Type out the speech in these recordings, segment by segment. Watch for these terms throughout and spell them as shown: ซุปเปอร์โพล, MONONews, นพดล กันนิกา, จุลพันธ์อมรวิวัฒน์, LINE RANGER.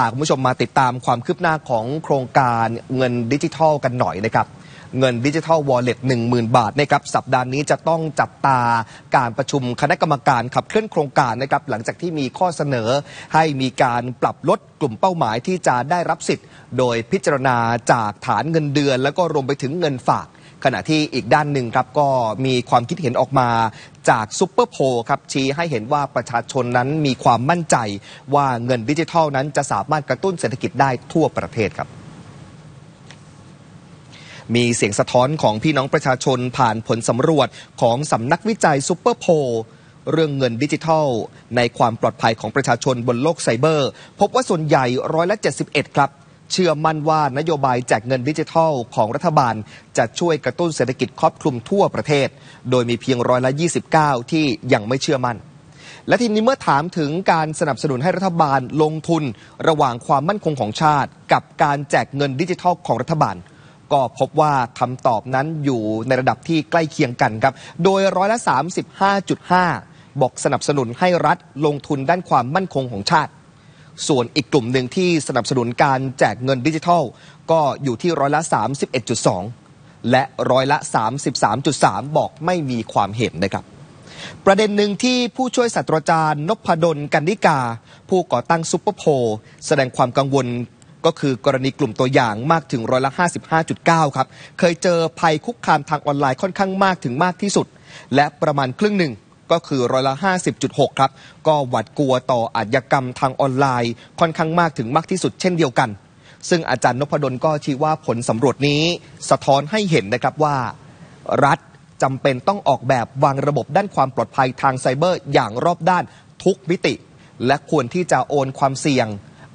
พาคุณผู้ชมมาติดตามความคืบหน้าของโครงการเงินดิจิทัลกันหน่อยนะครับเงินดิจิทัลวอลเล็ต 10,000 บาทนะครับสัปดาห์นี้จะต้องจับตาการประชุมคณะกรรมการขับเคลื่อนโครงการนะครับหลังจากที่มีข้อเสนอให้มีการปรับลดกลุ่มเป้าหมายที่จะได้รับสิทธิ์โดยพิจารณาจากฐานเงินเดือนแล้วก็รวมไปถึงเงินฝากขณะที่อีกด้านหนึ่งครับก็มีความคิดเห็นออกมาจากซุปเปอร์โพลครับชี้ให้เห็นว่าประชาชนนั้นมีความมั่นใจว่าเงินดิจิทัลนั้นจะสามารถกระตุ้นเศรษฐกิจได้ทั่วประเทศครับมีเสียงสะท้อนของพี่น้องประชาชนผ่านผลสำรวจของสำนักวิจัยซุปเปอร์โพลเรื่องเงินดิจิทัลในความปลอดภัยของประชาชนบนโลกไซเบอร์พบว่าส่วนใหญ่71%ครับเชื่อมั่นว่านโยบายแจกเงินดิจิทัลของรัฐบาลจะช่วยกระตุ้นเศรษฐกิจครอบคลุมทั่วประเทศโดยมีเพียง29%ที่ยังไม่เชื่อมั่นและทีนี้เมื่อถามถึงการสนับสนุนให้รัฐบาลลงทุนระหว่างความมั่นคงของชาติกับการแจกเงินดิจิทัลของรัฐบาลก็พบว่าคำตอบนั้นอยู่ในระดับที่ใกล้เคียงกันครับโดย35.5%บอกสนับสนุนให้รัฐลงทุนด้านความมั่นคงของชาติส่วนอีกกลุ่มหนึ่งที่สนับสนุนการแจกเงินดิจิทัลก็อยู่ที่31.2%และ33.3%บอกไม่มีความเห็นนะครับประเด็นหนึ่งที่ผู้ช่วยศาสตราจารย์นพดล กันนิกาผู้ก่อตั้งซุปเปอร์โพลแสดงความกังวลก็คือกรณีกลุ่มตัวอย่างมากถึง55.9%ครับเคยเจอภัยคุกคามทางออนไลน์ค่อนข้างมากถึงมากที่สุดและประมาณครึ่งหนึ่งก็คือ50.6%ครับก็หวาดกลัวต่ออาชญากรรมทางออนไลน์ค่อนข้างมากถึงมากที่สุดเช่นเดียวกันซึ่งอาจารย์นพดลก็ชี้ว่าผลสำรวจนี้สะท้อนให้เห็นนะครับว่ารัฐจำเป็นต้องออกแบบวางระบบด้านความปลอดภัยทางไซเบอร์อย่างรอบด้านทุกมิติและควรที่จะโอนความเสี่ยง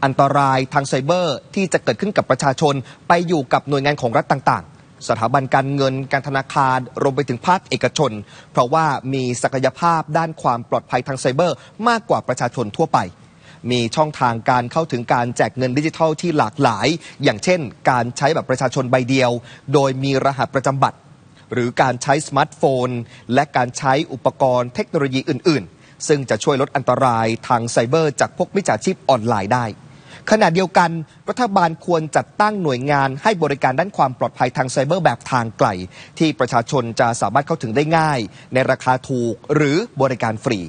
อันตรายทางไซเบอร์ที่จะเกิดขึ้นกับประชาชนไปอยู่กับหน่วยงานของรัฐต่างๆสถาบันการเงินการธนาคารรวมไปถึงภาคเอกชนเพราะว่ามีศักยภาพด้านความปลอดภัยทางไซเบอร์มากกว่าประชาชนทั่วไปมีช่องทางการเข้าถึงการแจกเงินดิจิทัลที่หลากหลายอย่างเช่นการใช้บัตรประชาชนใบเดียวโดยมีรหัสประจำบัตรหรือการใช้สมาร์ทโฟนและการใช้อุปกรณ์เทคโนโลยีอื่นๆซึ่งจะช่วยลดอันตรายทางไซเบอร์จากพวกมิจฉาชีพออนไลน์ได้ขณะเดียวกันรัฐบาลควรจัดตั้งหน่วยงานให้บริการด้านความปลอดภัยทางไซเบอร์แบบทางไกลที่ประชาชนจะสามารถเข้าถึงได้ง่ายในราคาถูกหรือบริการฟรี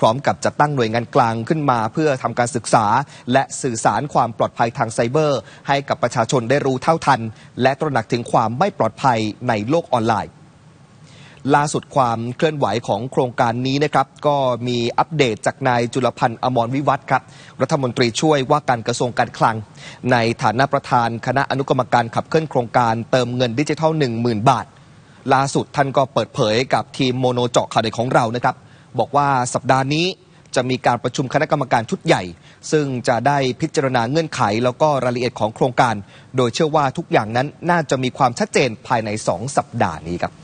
พร้อมกับจัดตั้งหน่วยงานกลางขึ้นมาเพื่อทำการศึกษาและสื่อสารความปลอดภัยทางไซเบอร์ให้กับประชาชนได้รู้เท่าทันและตระหนักถึงความไม่ปลอดภัยในโลกออนไลน์ล่าสุดความเคลื่อนไหวของโครงการนี้นะครับก็มีอัปเดตจากนายจุลพันธ์อมรวิวัฒน์ครับรัฐมนตรีช่วยว่าการกระทรวงการคลังในฐานะประธานคณะอนุกรรมการขับเคลื่อนโครงการเติมเงินดิจิทัล 10,000 บาทล่าสุดท่านก็เปิดเผยกับทีมโมโนเจาะข่าวเด็กของเรานะครับบอกว่าสัปดาห์นี้จะมีการประชุมคณะกรรมการชุดใหญ่ซึ่งจะได้พิจารณาเงื่อนไขแล้วก็รายละเอียดของโครงการโดยเชื่อว่าทุกอย่างนั้นน่าจะมีความชัดเจนภายใน2 สัปดาห์นี้ครับ